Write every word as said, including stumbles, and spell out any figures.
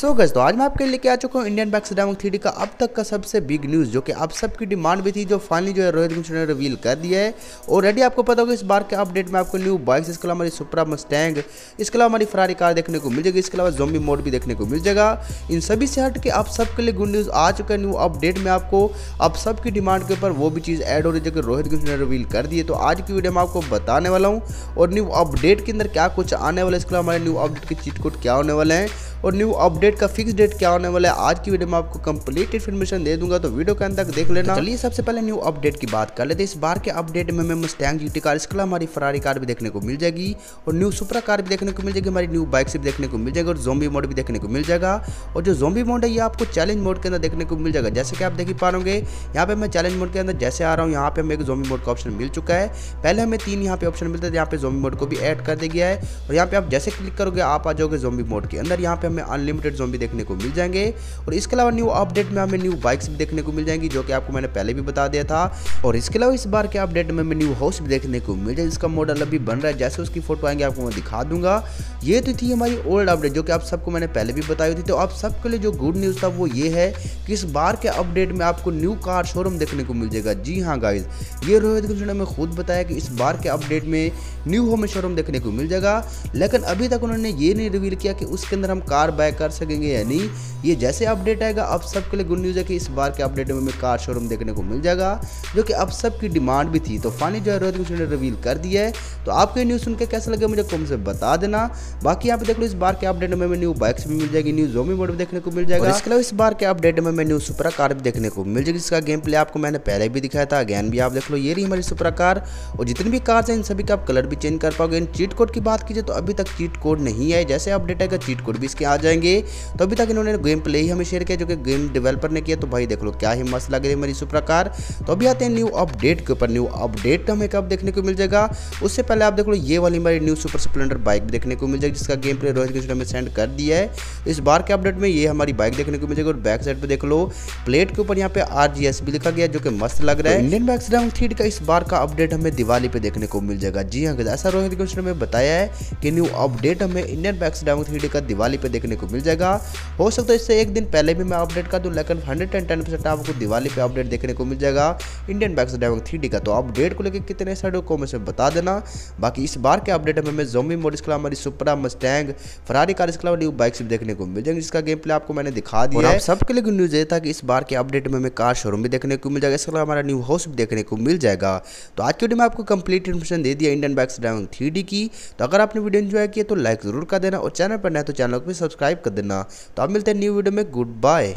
So guys तो आज मैं आपके लेके आ चुका हूँ Indian bike driving three D का अब तक का सबसे बिग न्यूज़ जो कि आप सबकी डिमांड भी थी, जो फाइनली जो है रोहित गेमिंग स्टूडियो ने रिवील कर दिया है। ऑलरेडी आपको पता होगा इस बार के अपडेट में आपको न्यू बाइक्स, इसके अलावा हमारी सुप्रा मस्टैंग, इसके अलावा हमारी फरारी कार देखने को मिल जाएगी, इसके अलावा ज़ॉम्बी मोड भी देखने को मिल जाएगा। इन सभी से हट के आप सबके लिए गुड न्यूज़ आ चुका है, न्यू अपडेट में आपको आप सबकी डिमांड के ऊपर वो भी चीज़ ऐड हो रही है जो कि रोहित गेमिंग स्टूडियो ने रिवील कर दी है। तो आज की वीडियो में आपको बताने वाला हूँ और न्यू अपडेट के अंदर क्या कुछ आने वाला है, इसके अलावा हमारे न्यू अपडेट के चीट कोड क्या होने वाले हैं और न्यू अपडेट का फिक्स डेट क्या होने वाला है, आज की वीडियो में आपको कंप्लीट इन्फॉर्मेशन दे दूंगा, तो वीडियो के अंत तक देख लेना। चलिए सबसे पहले न्यू अपडेट की बात कर लेते हैं। इस बार के अपडेट में हमें मस्टैंग जीटी कार, इसके अलावा हमारी फरारी कार भी देखने को मिल जाएगी और न्यू सुप्रा कार भी देखने को मिल जाएगी, हमारी न्यू बाइक से भी देखने को मिल जाएगी और ज़ॉम्बी मोड भी देखने को मिल जाएगा। और जो ज़ॉम्बी मोड है ये आपको चैलेंज मोड के अंदर देखने को मिल जाएगा। जैसे कि आप देख पा रहे यहाँ पे मैं चैलेंज मोड के अंदर जैसे आ रहा हूँ, यहाँ पे हमें एक ज़ॉम्बी मोड का ऑप्शन मिल चुका है। पहले हमें तीन यहाँ पे ऑप्शन मिलते थे, यहाँ पे ज़ॉम्बी मोड को भी ऐड कर दिया गया है और यहाँ पे आप जैसे क्लिक करोगे आप आ जाओगे ज़ॉम्बी मोड के अंदर। यहाँ पे हमें अनलिमिटेड ज़ॉम्बी देखने को मिल जाएंगे और इसके अलावा न्यू अपडेट में हमें न्यू बाइक्स भी देखने को मिल जाएंगी जो कि आपको मैंने पहले भी बता दिया था। और इसके अलावा इस बार के अपडेट में हमें न्यू हाउस भी देखने को मिल जाएगी, जिसका मॉडल अभी बन रहा है, जैसे उसकी फोटो आएंगे आपको मैं दिखा दूंगा। ये तो थी हमारी ओल्ड अपडेट जो कि आप सबको मैंने पहले भी बताई थी। तो आप सबके लिए जो गुड न्यूज़ था वो ये है कि इस बार के अपडेट में आपको न्यू कार शोरूम देखने को मिल जाएगा। जी हाँ गाइज, ये रोहित गेमिंग स्टूडियो ने खुद बताया कि इस बार के अपडेट में न्यू होम शोरूम देखने को मिल जाएगा, लेकिन अभी तक उन्होंने ये नहीं रिवील किया कि उसके अंदर हम कार बाय कर सकेंगे या नहीं। ये जैसे अपडेट आएगा आप सबके लिए गुड न्यूज़ है कि इस बार के अपडेट में हमें कार शोरूम देखने को मिल जाएगा जो कि आप सबकी डिमांड भी थी। तो फाइनली जो है रोहित गेमिंग स्टूडियो ने रिवील कर दिया है। तो आपको न्यूज़ सुनकर कैसा लगे मुझे कमेंट से बता देना। बाकी यहाँ पे देख लो इस बार के अपडेट में हमें न्यू बाइक्स भी मिल जाएगी, न्यू ज़ॉम्बी मोड भी देखने को मिल जाएगा। इसके अलावा इस बार के अपडेट में हमें न्यू सुप्रा कार भी देखने को मिल जाएगी, जिसका गेम प्ले आपको मैंने पहले भी दिखाया था। अगेन भी आप देख लो ये रही हमारी सुप्रा कार और जितनी भी कार्स हैं इन सभी का आप कलर भी चेंज कर पाओगे। इन चीट कोड की बात कीजिए तो अभी तक चीट कोड नहीं है, जैसे अपडेट आएगा चीट कोड भी इसके आ जाएंगे। तो अभी तक इन्होंने गेम प्ले ही हमें शेयर किया जो कि गेम डेवलपर ने किया। तो भाई देख लो क्या ही मस्त लग रही है हमारी सुप्रा कार। तो अभी आते हैं न्यू अपडेट के ऊपर। न्यू अपडेट हमें कब देखने को मिल जाएगा, उससे पहले आप देख लो ये वाली हमारी न्यू सुपर स्प्लेंडर बाइक भी देखने को मिल जाएगी, जिसका game play Rohit gaming studio ने सेंड कर दिया है। इस बार के अपडेट में ये हमारी बाइक देखने को मिल जाएगी और बैक साइड पर देख लो प्लेट के ऊपर यहाँ पे आर जी एस भी लिखा गया जो कि मस्त लग रहा है। Indian bike driving three D का इस बार का अपडेट हमें दिवाली पे देखने को मिल जाएगा। जी हाँ, ऐसा रोहित गेमिंग स्टूडियो ने बताया है कि न्यू अपडेट हमें Indian bike driving three D का दिवाली पे देखने को मिल जाएगा। हो सकता है इससे एक दिन पहले भी मैं अपडेट कर दूं, लेकिन हंड्रेड एंड टेन परसेंट आपको दिवाली पे अपडेट देखने को मिल जाएगा Indian bike driving three D का। तो अपडेट को लेकर कितने साइड हो कॉमेंट में बता देना। बाकी इस बार के अपडेट में हमें ज़ॉम्बी मोड, इसके अलावा हमारी सुप्रा मस्टैंग, फरारी कार, इसके अलावा न्यू बाइक्स भी देखने को मिल जाएंगी, जिसका गेम प्ले आपको मैंने दिखा दिया है। सबके लिए गुड न्यूज़ ये था कि इस बार के अपडेट में हमें कार शोरूम भी देखने को मिल जाएगा, इसके अलावा हमारा न्यू हाउस भी देखने को मिल जाएगा। तो आज की वीडियो में आपको कंप्लीट इन्फॉर्मेशन दे दिया Indian bike driving three D की। तो अगर आपने वीडियो एंजॉय किया तो लाइक जरूर कर देना और चैनल पर नया तो चैनल को भी सब्सक्राइब कर देना। तो आप मिलते हैं न्यू वीडियो में। Good bye.